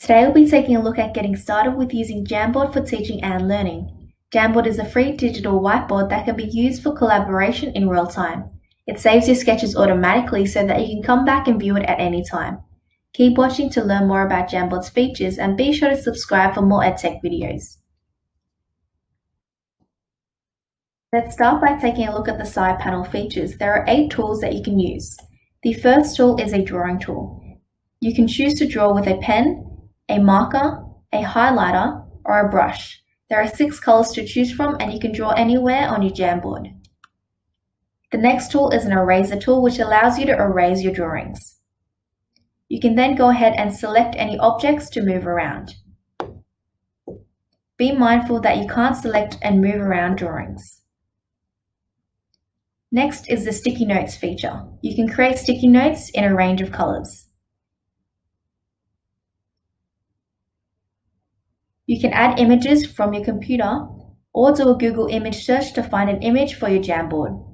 Today we'll be taking a look at getting started with using Jamboard for teaching and learning. Jamboard is a free digital whiteboard that can be used for collaboration in real time. It saves your sketches automatically so that you can come back and view it at any time. Keep watching to learn more about Jamboard's features and be sure to subscribe for more EdTech videos. Let's start by taking a look at the side panel features. There are 8 tools that you can use. The first tool is a drawing tool. You can choose to draw with a pen, a marker, a highlighter, or a brush. There are 6 colors to choose from and you can draw anywhere on your Jamboard. The next tool is an eraser tool which allows you to erase your drawings. You can then go ahead and select any objects to move around. Be mindful that you can't select and move around drawings. Next is the sticky notes feature. You can create sticky notes in a range of colors. You can add images from your computer or do a Google image search to find an image for your Jamboard.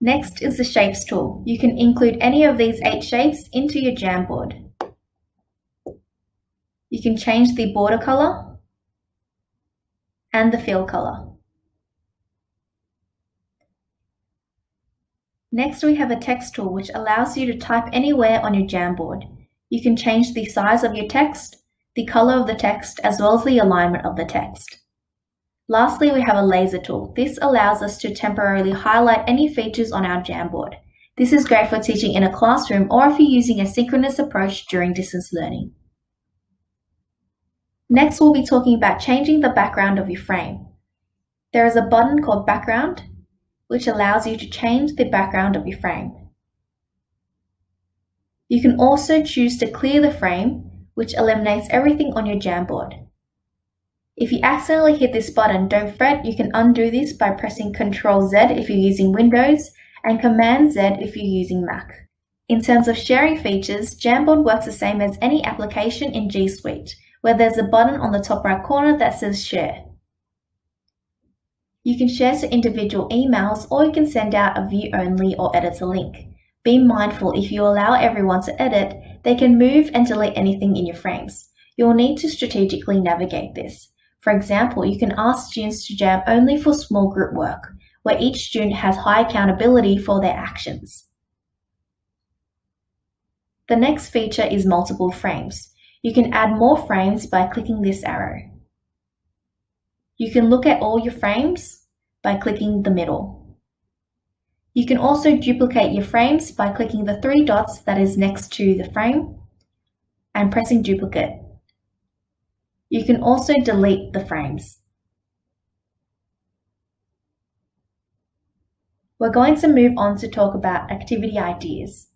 Next is the shapes tool. You can include any of these 8 shapes into your Jamboard. You can change the border color and the fill color. Next we have a text tool which allows you to type anywhere on your Jamboard. You can change the size of your text, the color of the text, as well as the alignment of the text. Lastly, we have a laser tool. This allows us to temporarily highlight any features on our Jamboard. This is great for teaching in a classroom or if you're using a synchronous approach during distance learning. Next, we'll be talking about changing the background of your frame. There is a button called Background, which allows you to change the background of your frame. You can also choose to clear the frame, which eliminates everything on your Jamboard. If you accidentally hit this button, don't fret, you can undo this by pressing Ctrl Z if you're using Windows and Command Z if you're using Mac. In terms of sharing features, Jamboard works the same as any application in G Suite, where there's a button on the top right corner that says Share. You can share to individual emails or you can send out a view only or edit a link. Be mindful, if you allow everyone to edit, they can move and delete anything in your frames. You'll need to strategically navigate this. For example, you can ask students to jam only for small group work, where each student has high accountability for their actions. The next feature is multiple frames. You can add more frames by clicking this arrow. You can look at all your frames by clicking the middle. You can also duplicate your frames by clicking the 3 dots that is next to the frame and pressing Duplicate. You can also delete the frames. We're going to move on to talk about activity ideas.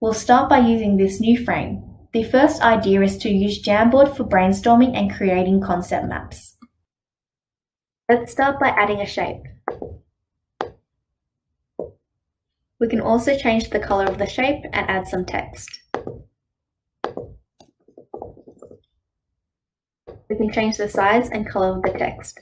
We'll start by using this new frame. The first idea is to use Jamboard for brainstorming and creating concept maps. Let's start by adding a shape. We can also change the color of the shape and add some text. We can change the size and color of the text.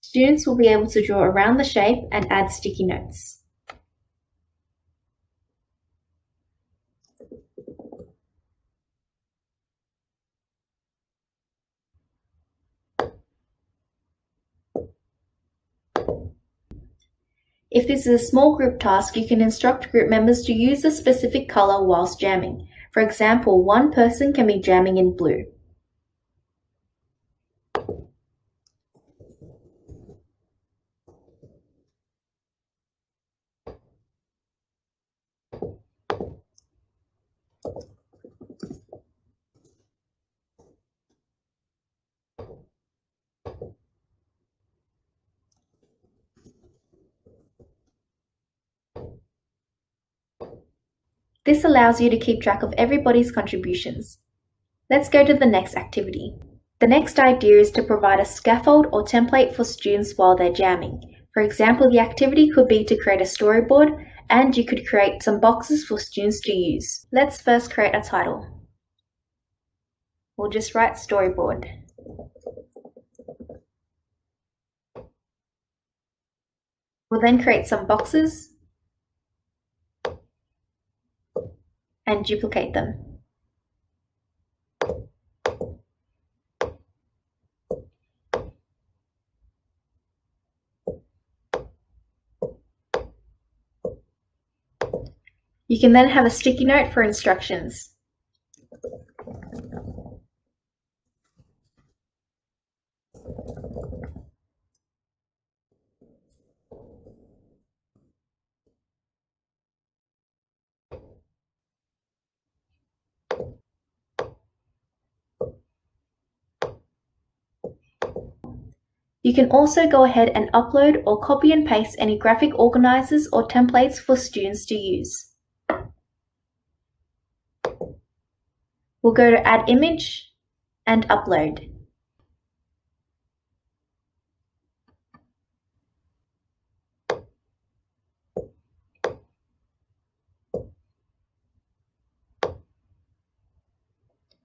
Students will be able to draw around the shape and add sticky notes. If this is a small group task, you can instruct group members to use a specific color whilst jamming. For example, one person can be jamming in blue. This allows you to keep track of everybody's contributions. Let's go to the next activity. The next idea is to provide a scaffold or template for students while they're jamming. For example, the activity could be to create a storyboard and you could create some boxes for students to use. Let's first create a title. We'll just write storyboard. We'll then create some boxes and duplicate them. You can then have a sticky note for instructions. You can also go ahead and upload or copy and paste any graphic organizers or templates for students to use. We'll go to Add Image and Upload.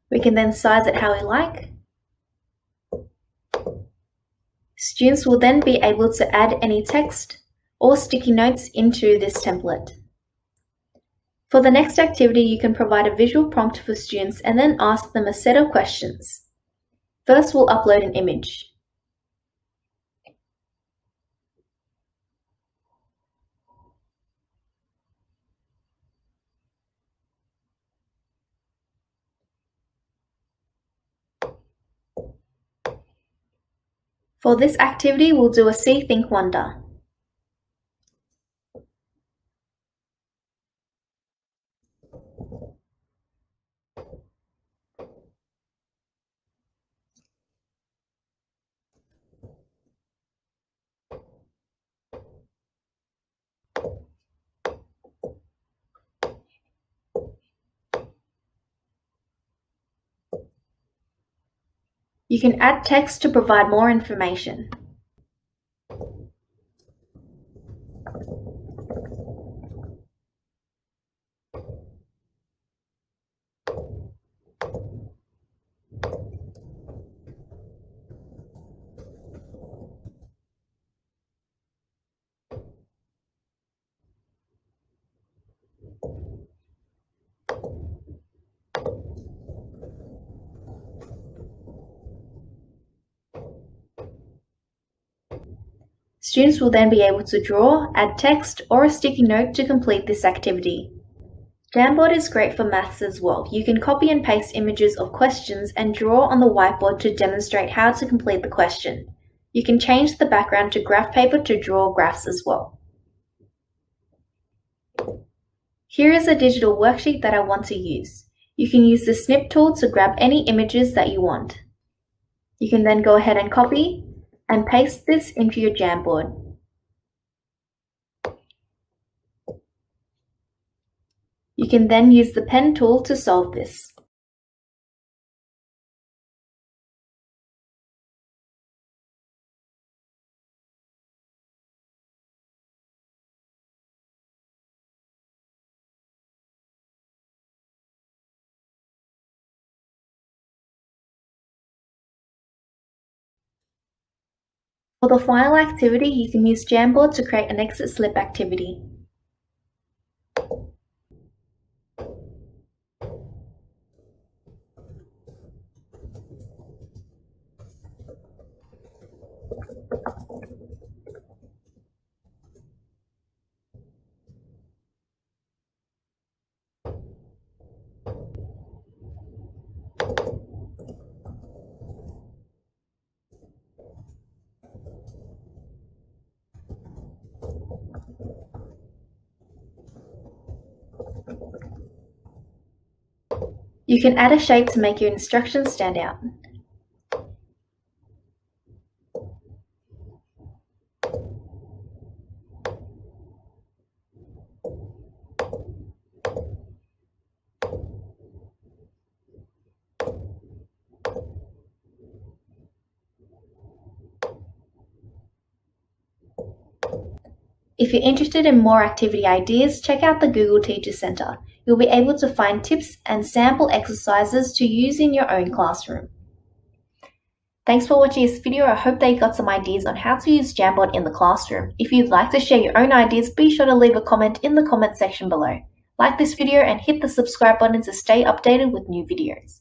We can then size it how we like. Students will then be able to add any text or sticky notes into this template. For the next activity, you can provide a visual prompt for students and then ask them a set of questions. First, we'll upload an image. For this activity, we'll do a See, Think, Wonder. You can add text to provide more information. Students will then be able to draw, add text, or a sticky note to complete this activity. Jamboard is great for maths as well. You can copy and paste images of questions and draw on the whiteboard to demonstrate how to complete the question. You can change the background to graph paper to draw graphs as well. Here is a digital worksheet that I want to use. You can use the snip tool to grab any images that you want. You can then go ahead and copy and paste this into your Jamboard. You can then use the pen tool to solve this. For the final activity, you can use Jamboard to create an exit slip activity. You can add a shape to make your instructions stand out. If you're interested in more activity ideas, check out the Google Teacher Center. You'll be able to find tips and sample exercises to use in your own classroom. Thanks for watching this video. I hope that you got some ideas on how to use Jamboard in the classroom. If you'd like to share your own ideas, be sure to leave a comment in the comment section below. Like this video and hit the subscribe button to stay updated with new videos.